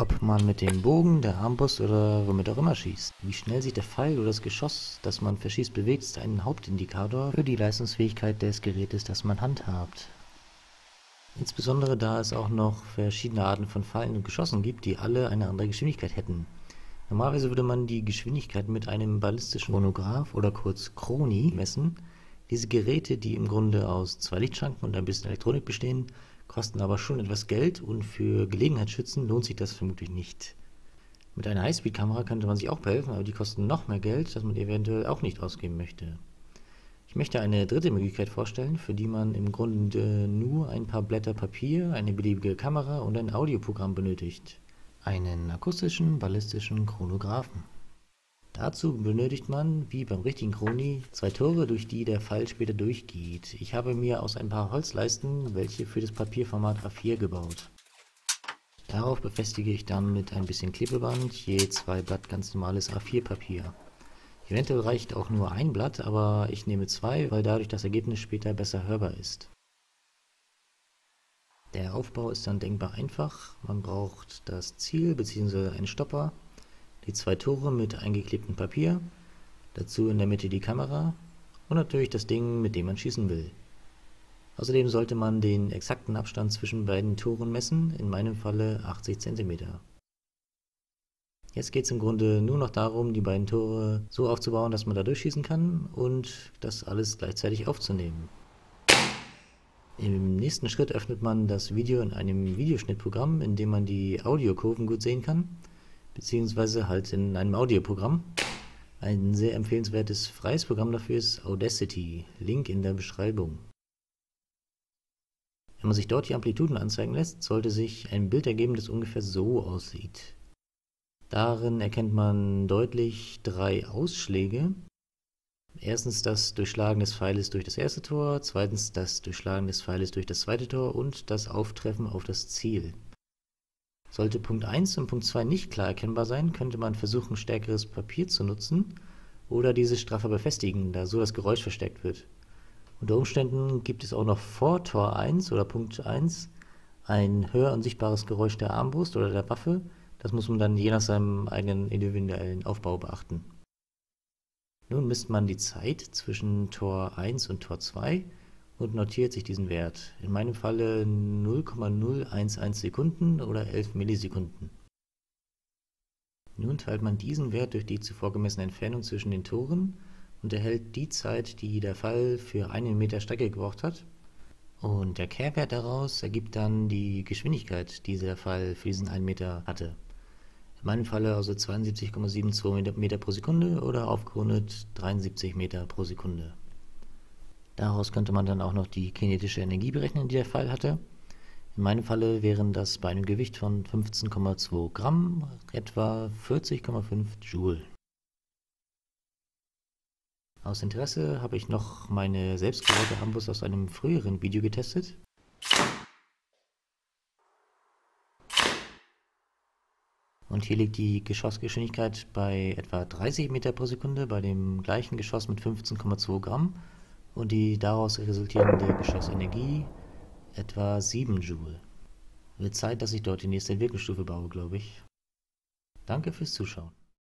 ob man mit dem Bogen, der Armbrust oder womit auch immer schießt. Wie schnell sich der Pfeil oder das Geschoss, das man verschießt, bewegt, ist ein Hauptindikator für die Leistungsfähigkeit des Gerätes, das man handhabt. Insbesondere da es auch noch verschiedene Arten von Pfeilen und Geschossen gibt, die alle eine andere Geschwindigkeit hätten. Normalerweise würde man die Geschwindigkeit mit einem ballistischen Chronograph oder kurz Chrony messen. Diese Geräte, die im Grunde aus zwei Lichtschranken und ein bisschen Elektronik bestehen, kosten aber schon etwas Geld und für Gelegenheitsschützen lohnt sich das vermutlich nicht. Mit einer Highspeed-Kamera könnte man sich auch behelfen, aber die kosten noch mehr Geld, das man eventuell auch nicht ausgeben möchte. Ich möchte eine dritte Möglichkeit vorstellen, für die man im Grunde nur ein paar Blätter Papier, eine beliebige Kamera und ein Audioprogramm benötigt. Einen akustischen, ballistischen Chronographen. Dazu benötigt man, wie beim richtigen Chrony, zwei Tore, durch die der Pfeil später durchgeht. Ich habe mir aus ein paar Holzleisten welche für das Papierformat A4 gebaut. Darauf befestige ich dann mit ein bisschen Klebeband je 2 Blatt ganz normales A4-Papier. Eventuell reicht auch nur ein Blatt, aber ich nehme 2, weil dadurch das Ergebnis später besser hörbar ist. Der Aufbau ist dann denkbar einfach. Man braucht das Ziel bzw. einen Stopper, die 2 Tore mit eingeklebtem Papier, dazu in der Mitte die Kamera und natürlich das Ding, mit dem man schießen will. Außerdem sollte man den exakten Abstand zwischen beiden Toren messen, in meinem Falle 80 cm. Jetzt geht es im Grunde nur noch darum, die beiden Tore so aufzubauen, dass man da durchschießen kann und das alles gleichzeitig aufzunehmen. Im nächsten Schritt öffnet man das Video in einem Videoschnittprogramm, in dem man die Audiokurven gut sehen kann, beziehungsweise halt in einem Audioprogramm. Ein sehr empfehlenswertes freies Programm dafür ist Audacity, Link in der Beschreibung. Wenn man sich dort die Amplituden anzeigen lässt, sollte sich ein Bild ergeben, das ungefähr so aussieht. Darin erkennt man deutlich 3 Ausschläge. Erstens das Durchschlagen des Pfeiles durch das erste Tor, zweitens das Durchschlagen des Pfeiles durch das zweite Tor und das Auftreffen auf das Ziel. Sollte Punkt 1 und Punkt 2 nicht klar erkennbar sein, könnte man versuchen, stärkeres Papier zu nutzen oder dieses straffer befestigen, da so das Geräusch versteckt wird. Unter Umständen gibt es auch noch vor Tor 1 oder Punkt 1 ein höher und sichtbares Geräusch der Armbrust oder der Waffe. Das muss man dann je nach seinem eigenen individuellen Aufbau beachten. Nun misst man die Zeit zwischen Tor 1 und Tor 2 und notiert sich diesen Wert. In meinem Falle 0,011 Sekunden oder 11 Millisekunden. Nun teilt man diesen Wert durch die zuvor gemessene Entfernung zwischen den Toren und erhält die Zeit, die der Pfeil für einen Meter Strecke gebraucht hat. Und der Kehrwert daraus ergibt dann die Geschwindigkeit, die der Pfeil für diesen 1 Meter hatte. In meinem Falle also 72,72 Meter pro Sekunde oder aufgerundet 73 Meter pro Sekunde. Daraus könnte man dann auch noch die kinetische Energie berechnen, die der Pfeil hatte. In meinem Falle wären das bei einem Gewicht von 15,2 Gramm etwa 40,5 Joule. Aus Interesse habe ich noch meine selbstgebaute Armbrust aus einem früheren Video getestet. Und hier liegt die Geschossgeschwindigkeit bei etwa 30 Meter pro Sekunde bei dem gleichen Geschoss mit 15,2 Gramm und die daraus resultierende Geschossenergie etwa 7 Joule. Wird Zeit, dass ich dort die nächste Entwicklungsstufe baue, glaube ich. Danke fürs Zuschauen.